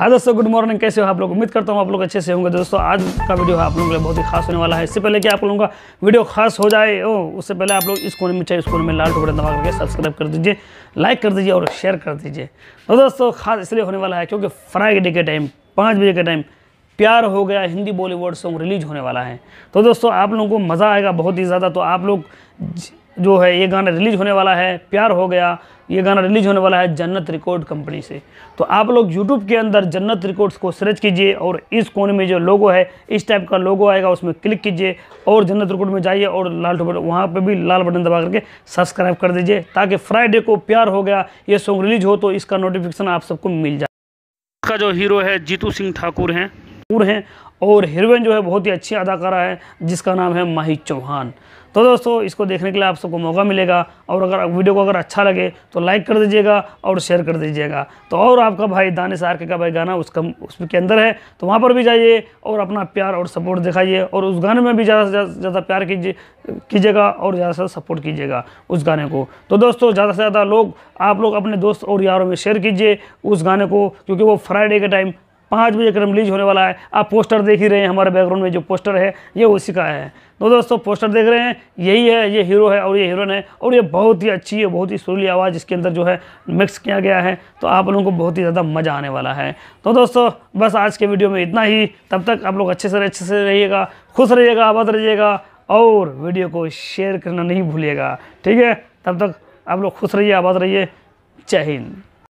हाँ दोस्तों, good morning. कैसे हो आप लोग? उम्मीद करता हूँ आप लोग अच्छे से होंगे। दोस्तों आज का वीडियो आप लोगों के लिए बहुत ही खास होने वाला है। इससे पहले कि आप लोगों का वीडियो खास हो जाए उससे पहले आप लोग इस कोने में चाहे उस कोने में लाल टुकड़े दबा करके सब्सक्राइब कर दीजिए, लाइक कर दीजिए और शेयर कर दीजिए। तो दोस्तों खास इसलिए होने वाला है क्योंकि फ्राइडे के टाइम 5 बजे के टाइम प्यार हो गया हिंदी बॉलीवुड सॉन्ग रिलीज होने वाला है। तो दोस्तों आप लोगों को मज़ा आएगा बहुत ही ज़्यादा। तो आप लोग जो है ये गाना रिलीज़ होने वाला है, प्यार हो गया ये गाना रिलीज़ होने वाला है जन्नत रिकॉर्ड कंपनी से। तो आप लोग YouTube के अंदर जन्नत रिकॉर्ड्स को सर्च कीजिए और इस कोने में जो लोगो है इस टाइप का लोगो आएगा उसमें क्लिक कीजिए और जन्नत रिकॉर्ड में जाइए और लाल बटन वहाँ पे भी लाल बटन दबा करके सब्सक्राइब कर दीजिए ताकि फ्राइडे को प्यार हो गया ये सॉन्ग रिलीज हो तो इसका नोटिफिकेशन आप सबको मिल जाए। इसका जो हीरो है जीतू सिंह ठाकुर हैं और हीरोइन जो है बहुत ही अच्छी अदाकारा है जिसका नाम है माही चौहान। तो दोस्तों इसको देखने के लिए आप सबको मौका मिलेगा और अगर वीडियो को अगर अच्छा लगे तो लाइक कर दीजिएगा और शेयर कर दीजिएगा। तो और आपका भाई दानिश आरके का भाई गाना उसके अंदर है तो वहाँ पर भी जाइए और अपना प्यार और सपोर्ट दिखाइए और उस गाने में भी ज़्यादा से ज़्यादा प्यार कीजिएगा और ज़्यादा से ज़्यादा सपोर्ट कीजिएगा उस गाने को। तो दोस्तों ज़्यादा से ज़्यादा आप लोग अपने दोस्त और यारों में शेयर कीजिए उस गाने को क्योंकि वो फ्राइडे के टाइम 5 बजे क्रम रिलीज होने वाला है। आप पोस्टर देख ही रहे हैं, हमारे बैकग्राउंड में जो पोस्टर है ये उसी का है। तो दोस्तों पोस्टर देख रहे हैं, यही है, ये हीरो है और ये हीरोइन है और ये बहुत ही अच्छी है, बहुत ही सुरीली आवाज़ इसके अंदर जो है मिक्स किया गया है। तो आप लोगों को बहुत ही ज़्यादा मज़ा आने वाला है। तो दोस्तों बस आज के वीडियो में इतना ही। तब तक आप लोग अच्छे से रहिएगा, खुश रहिएगा, आबाद रहिएगा और वीडियो को शेयर करना नहीं भूलिएगा। ठीक है, तब तक आप लोग खुश रहिए, आबाद रहिए। जय हिंद।